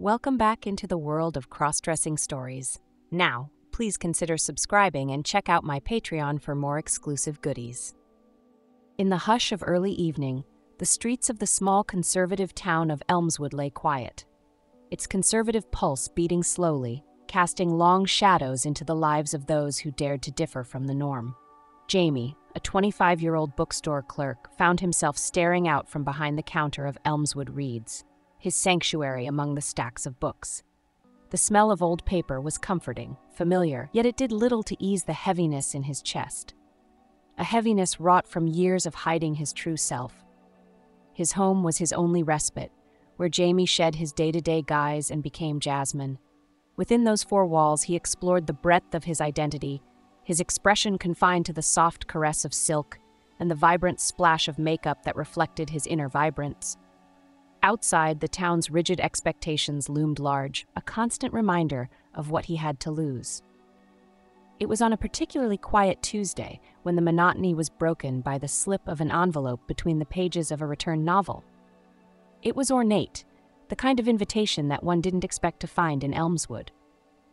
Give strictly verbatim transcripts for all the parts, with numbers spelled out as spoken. Welcome back into the world of cross-dressing stories. Now, please consider subscribing and check out my Patreon for more exclusive goodies. In the hush of early evening, the streets of the small conservative town of Elmswood lay quiet, its conservative pulse beating slowly, casting long shadows into the lives of those who dared to differ from the norm. Jamie, a twenty-five-year-old bookstore clerk, found himself staring out from behind the counter of Elmswood Reads, his sanctuary among the stacks of books. The smell of old paper was comforting, familiar, yet it did little to ease the heaviness in his chest, a heaviness wrought from years of hiding his true self. His home was his only respite, where Jamie shed his day-to-day guise and became Jasmine. Within those four walls, he explored the breadth of his identity, his expression confined to the soft caress of silk and the vibrant splash of makeup that reflected his inner vibrance. Outside, the town's rigid expectations loomed large, a constant reminder of what he had to lose. It was on a particularly quiet Tuesday when the monotony was broken by the slip of an envelope between the pages of a return novel. It was ornate, the kind of invitation that one didn't expect to find in Elmswood.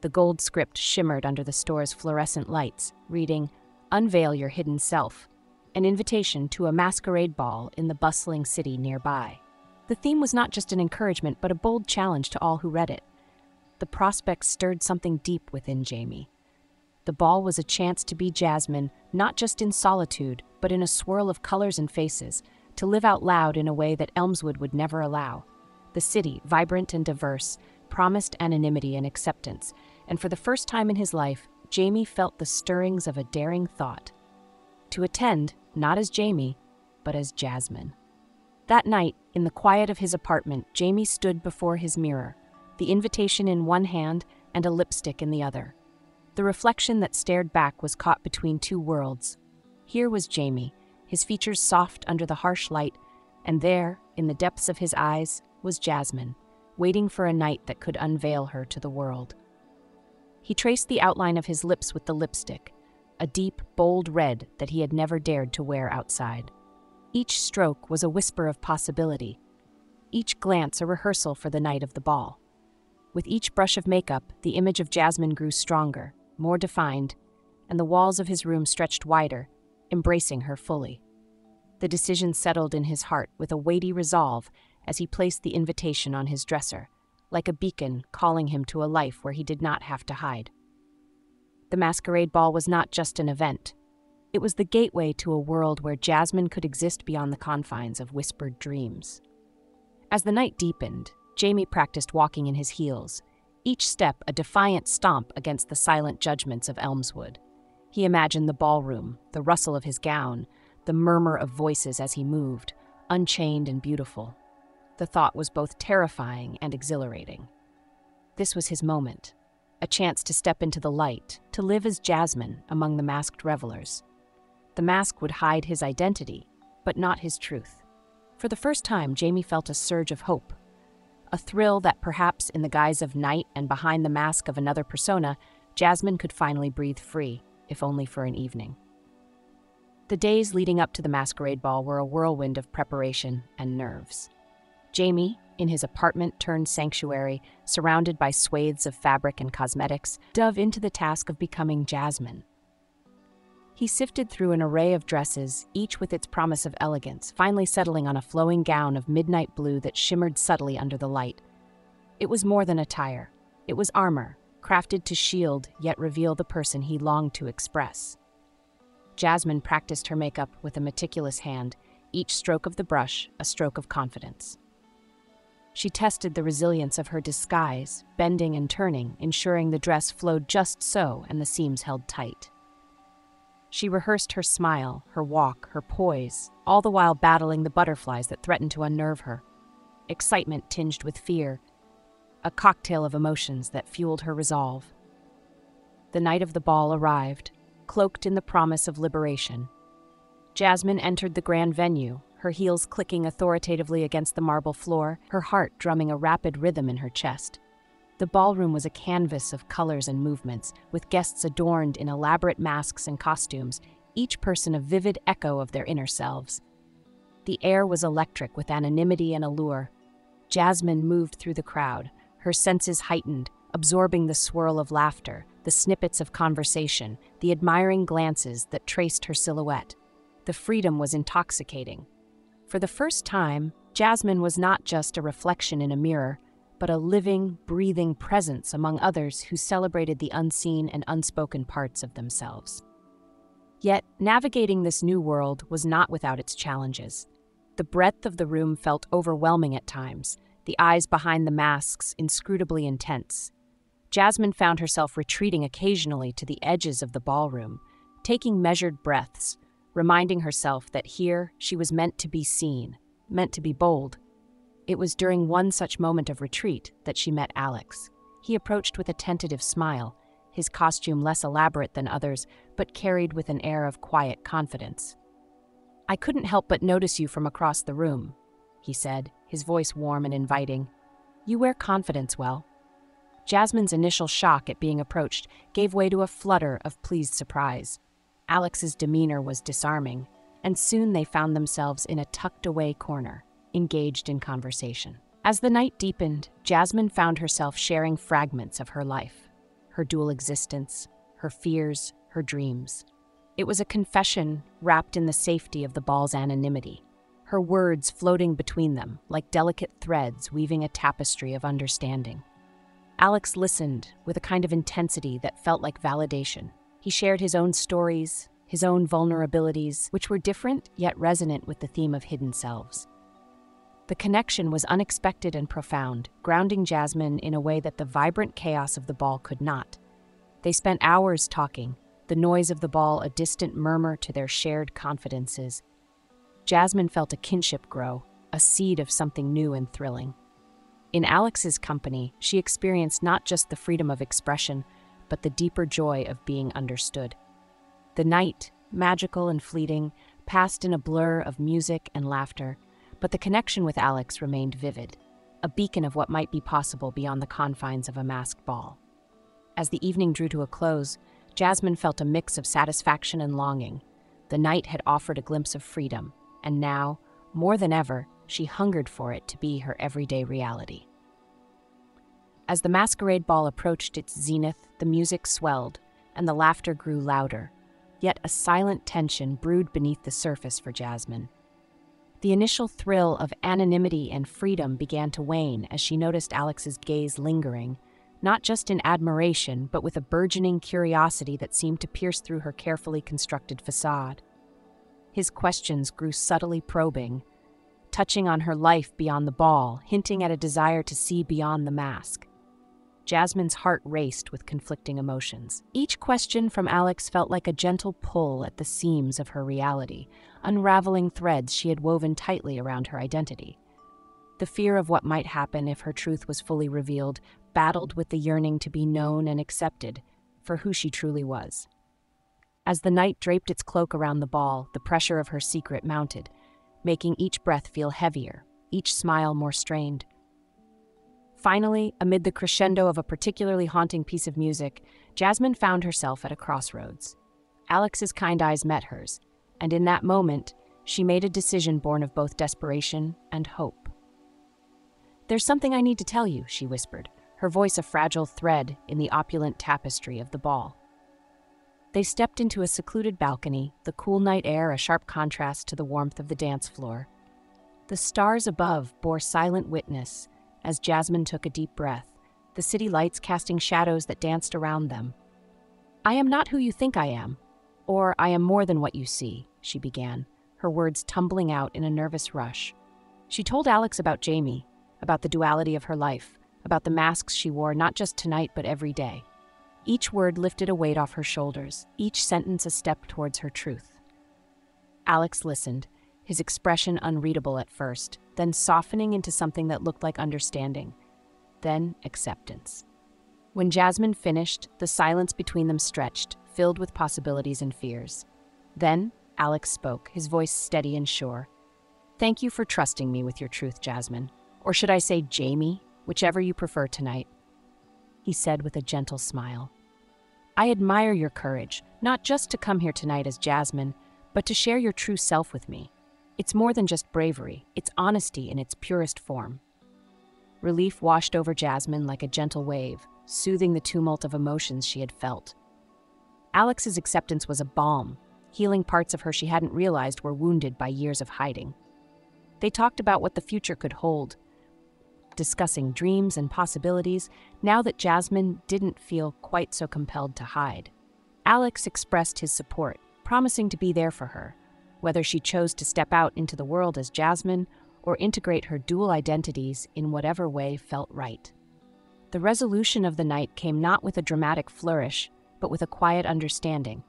The gold script shimmered under the store's fluorescent lights, reading, "Unveil your hidden self," an invitation to a masquerade ball in the bustling city nearby. The theme was not just an encouragement, but a bold challenge to all who read it. The prospect stirred something deep within Jamie. The ball was a chance to be Jasmine, not just in solitude, but in a swirl of colors and faces, to live out loud in a way that Elmswood would never allow. The city, vibrant and diverse, promised anonymity and acceptance, and for the first time in his life, Jamie felt the stirrings of a daring thought. To attend, not as Jamie, but as Jasmine. That night, in the quiet of his apartment, Jamie stood before his mirror, the invitation in one hand and a lipstick in the other. The reflection that stared back was caught between two worlds. Here was Jamie, his features soft under the harsh light, and there, in the depths of his eyes, was Jasmine, waiting for a night that could unveil her to the world. He traced the outline of his lips with the lipstick, a deep, bold red that he had never dared to wear outside. Each stroke was a whisper of possibility, each glance a rehearsal for the night of the ball. With each brush of makeup, the image of Jasmine grew stronger, more defined, and the walls of his room stretched wider, embracing her fully. The decision settled in his heart with a weighty resolve as he placed the invitation on his dresser, like a beacon calling him to a life where he did not have to hide. The masquerade ball was not just an event. It was the gateway to a world where Jasmine could exist beyond the confines of whispered dreams. As the night deepened, Jamie practiced walking in his heels, each step a defiant stomp against the silent judgments of Elmswood. He imagined the ballroom, the rustle of his gown, the murmur of voices as he moved, unchained and beautiful. The thought was both terrifying and exhilarating. This was his moment, a chance to step into the light, to live as Jasmine among the masked revelers. The mask would hide his identity, but not his truth. For the first time, Jamie felt a surge of hope, a thrill that perhaps in the guise of night and behind the mask of another persona, Jasmine could finally breathe free, if only for an evening. The days leading up to the masquerade ball were a whirlwind of preparation and nerves. Jamie, in his apartment-turned-sanctuary, surrounded by swathes of fabric and cosmetics, dove into the task of becoming Jasmine. He sifted through an array of dresses, each with its promise of elegance, finally settling on a flowing gown of midnight blue that shimmered subtly under the light. It was more than attire. It was armor, crafted to shield yet reveal the person he longed to express. Jasmine practiced her makeup with a meticulous hand, each stroke of the brush a stroke of confidence. She tested the resilience of her disguise, bending and turning, ensuring the dress flowed just so and the seams held tight. She rehearsed her smile, her walk, her poise, all the while battling the butterflies that threatened to unnerve her. Excitement tinged with fear, a cocktail of emotions that fueled her resolve. The night of the ball arrived, cloaked in the promise of liberation. Jasmine entered the grand venue, her heels clicking authoritatively against the marble floor, her heart drumming a rapid rhythm in her chest. The ballroom was a canvas of colors and movements, with guests adorned in elaborate masks and costumes, each person a vivid echo of their inner selves. The air was electric with anonymity and allure. Jasmine moved through the crowd, her senses heightened, absorbing the swirl of laughter, the snippets of conversation, the admiring glances that traced her silhouette. The freedom was intoxicating. For the first time, Jasmine was not just a reflection in a mirror, but a living, breathing presence among others who celebrated the unseen and unspoken parts of themselves. Yet, navigating this new world was not without its challenges. The breadth of the room felt overwhelming at times, the eyes behind the masks inscrutably intense. Jasmine found herself retreating occasionally to the edges of the ballroom, taking measured breaths, reminding herself that here she was meant to be seen, meant to be bold. It was during one such moment of retreat that she met Alex. He approached with a tentative smile, his costume less elaborate than others, but carried with an air of quiet confidence. "I couldn't help but notice you from across the room," he said, his voice warm and inviting. "You wear confidence well." Jasmine's initial shock at being approached gave way to a flutter of pleased surprise. Alex's demeanor was disarming, and soon they found themselves in a tucked-away corner, engaged in conversation. As the night deepened, Jasmine found herself sharing fragments of her life, her dual existence, her fears, her dreams. It was a confession wrapped in the safety of the ball's anonymity, her words floating between them like delicate threads weaving a tapestry of understanding. Alex listened with a kind of intensity that felt like validation. He shared his own stories, his own vulnerabilities, which were different yet resonant with the theme of hidden selves. The connection was unexpected and profound, grounding Jasmine in a way that the vibrant chaos of the ball could not. They spent hours talking, the noise of the ball a distant murmur to their shared confidences. Jasmine felt a kinship grow, a seed of something new and thrilling. In Alex's company, she experienced not just the freedom of expression, but the deeper joy of being understood. The night, magical and fleeting, passed in a blur of music and laughter, but the connection with Alex remained vivid, a beacon of what might be possible beyond the confines of a masked ball. As the evening drew to a close, Jasmine felt a mix of satisfaction and longing. The night had offered a glimpse of freedom, and now, more than ever, she hungered for it to be her everyday reality. As the masquerade ball approached its zenith, the music swelled, and the laughter grew louder, yet a silent tension brewed beneath the surface for Jasmine. The initial thrill of anonymity and freedom began to wane as she noticed Alex's gaze lingering, not just in admiration, but with a burgeoning curiosity that seemed to pierce through her carefully constructed facade. His questions grew subtly probing, touching on her life beyond the ball, hinting at a desire to see beyond the mask. Jasmine's heart raced with conflicting emotions. Each question from Alex felt like a gentle pull at the seams of her reality, unraveling threads she had woven tightly around her identity. The fear of what might happen if her truth was fully revealed battled with the yearning to be known and accepted for who she truly was. As the night draped its cloak around the ball, the pressure of her secret mounted, making each breath feel heavier, each smile more strained. Finally, amid the crescendo of a particularly haunting piece of music, Jasmine found herself at a crossroads. Alex's kind eyes met hers, and in that moment, she made a decision born of both desperation and hope. "There's something I need to tell you," she whispered, her voice a fragile thread in the opulent tapestry of the ball. They stepped into a secluded balcony, the cool night air a sharp contrast to the warmth of the dance floor. The stars above bore silent witness as Jasmine took a deep breath, the city lights casting shadows that danced around them. "I am not who you think I am, or I am more than what you see," she began, her words tumbling out in a nervous rush. She told Alex about Jamie, about the duality of her life, about the masks she wore not just tonight but every day. Each word lifted a weight off her shoulders, each sentence a step towards her truth. Alex listened, his expression unreadable at first, then softening into something that looked like understanding, then acceptance. When Jasmine finished, the silence between them stretched, filled with possibilities and fears. Then Alex spoke, his voice steady and sure. "Thank you for trusting me with your truth, Jasmine. Or should I say Jamie, whichever you prefer tonight," he said with a gentle smile. "I admire your courage, not just to come here tonight as Jasmine, but to share your true self with me. It's more than just bravery, it's honesty in its purest form." Relief washed over Jasmine like a gentle wave, soothing the tumult of emotions she had felt. Alex's acceptance was a balm, healing parts of her she hadn't realized were wounded by years of hiding. They talked about what the future could hold, discussing dreams and possibilities now that Jasmine didn't feel quite so compelled to hide. Alex expressed his support, promising to be there for her, whether she chose to step out into the world as Jasmine or integrate her dual identities in whatever way felt right. The resolution of the night came not with a dramatic flourish, but with a quiet understanding,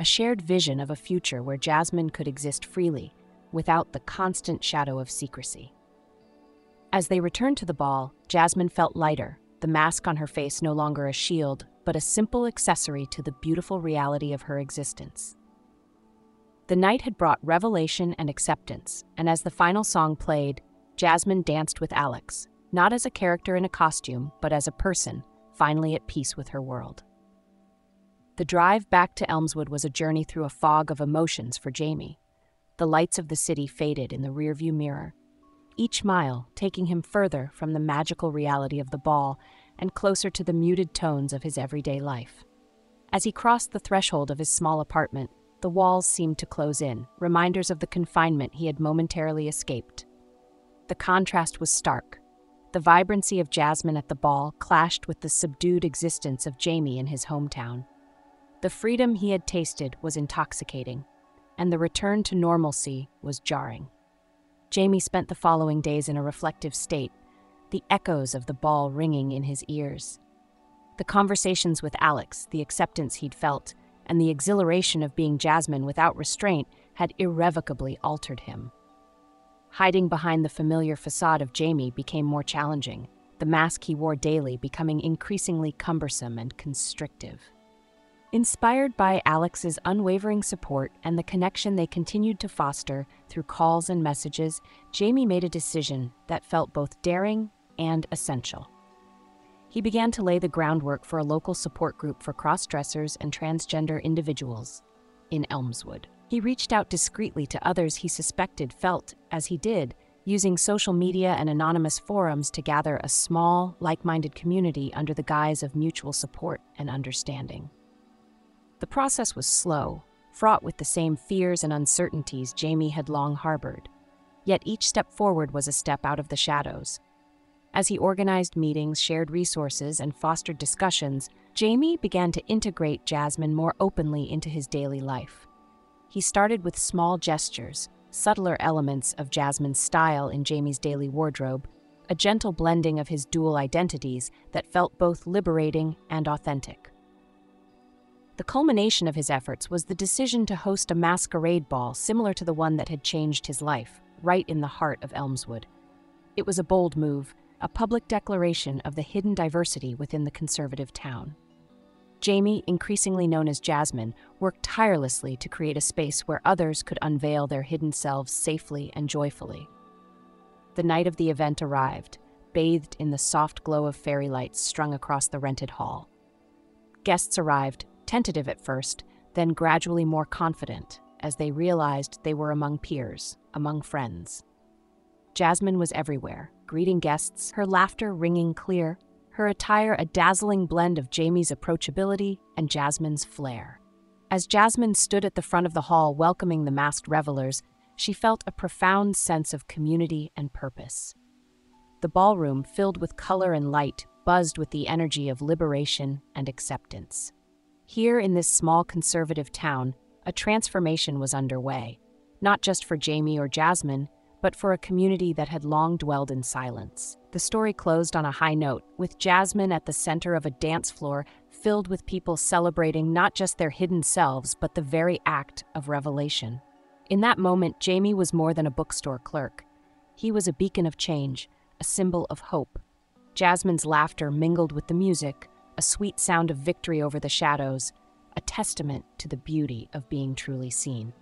a shared vision of a future where Jasmine could exist freely, without the constant shadow of secrecy. As they returned to the ball, Jasmine felt lighter, the mask on her face no longer a shield, but a simple accessory to the beautiful reality of her existence. The night had brought revelation and acceptance, and as the final song played, Jasmine danced with Alex, not as a character in a costume, but as a person, finally at peace with her world. The drive back to Elmswood was a journey through a fog of emotions for Jamie. The lights of the city faded in the rearview mirror, each mile taking him further from the magical reality of the ball and closer to the muted tones of his everyday life. As he crossed the threshold of his small apartment, the walls seemed to close in, reminders of the confinement he had momentarily escaped. The contrast was stark. The vibrancy of Jasmine at the ball clashed with the subdued existence of Jamie in his hometown. The freedom he had tasted was intoxicating, and the return to normalcy was jarring. Jamie spent the following days in a reflective state, the echoes of the ball ringing in his ears. The conversations with Alex, the acceptance he'd felt, and the exhilaration of being Jasmine without restraint had irrevocably altered him. Hiding behind the familiar facade of Jamie became more challenging, the mask he wore daily becoming increasingly cumbersome and constrictive. Inspired by Alex's unwavering support and the connection they continued to foster through calls and messages, Jamie made a decision that felt both daring and essential. He began to lay the groundwork for a local support group for cross-dressers and transgender individuals in Elmswood. He reached out discreetly to others he suspected felt as he did, using social media and anonymous forums to gather a small, like-minded community under the guise of mutual support and understanding. The process was slow, fraught with the same fears and uncertainties Jamie had long harbored. Yet each step forward was a step out of the shadows. As he organized meetings, shared resources, and fostered discussions, Jamie began to integrate Jasmine more openly into his daily life. He started with small gestures, subtler elements of Jasmine's style in Jamie's daily wardrobe, a gentle blending of his dual identities that felt both liberating and authentic. The culmination of his efforts was the decision to host a masquerade ball similar to the one that had changed his life, right in the heart of Elmswood. It was a bold move, a public declaration of the hidden diversity within the conservative town. Jamie, increasingly known as Jasmine, worked tirelessly to create a space where others could unveil their hidden selves safely and joyfully. The night of the event arrived, bathed in the soft glow of fairy lights strung across the rented hall. Guests arrived, tentative at first, then gradually more confident as they realized they were among peers, among friends. Jasmine was everywhere, greeting guests, her laughter ringing clear, her attire a dazzling blend of Jamie's approachability and Jasmine's flair. As Jasmine stood at the front of the hall welcoming the masked revelers, she felt a profound sense of community and purpose. The ballroom, filled with color and light, buzzed with the energy of liberation and acceptance. Here in this small conservative town, a transformation was underway, not just for Jamie or Jasmine, but for a community that had long dwelled in silence. The story closed on a high note, with Jasmine at the center of a dance floor filled with people celebrating not just their hidden selves, but the very act of revelation. In that moment, Jamie was more than a bookstore clerk. He was a beacon of change, a symbol of hope. Jasmine's laughter mingled with the music, a sweet sound of victory over the shadows, a testament to the beauty of being truly seen.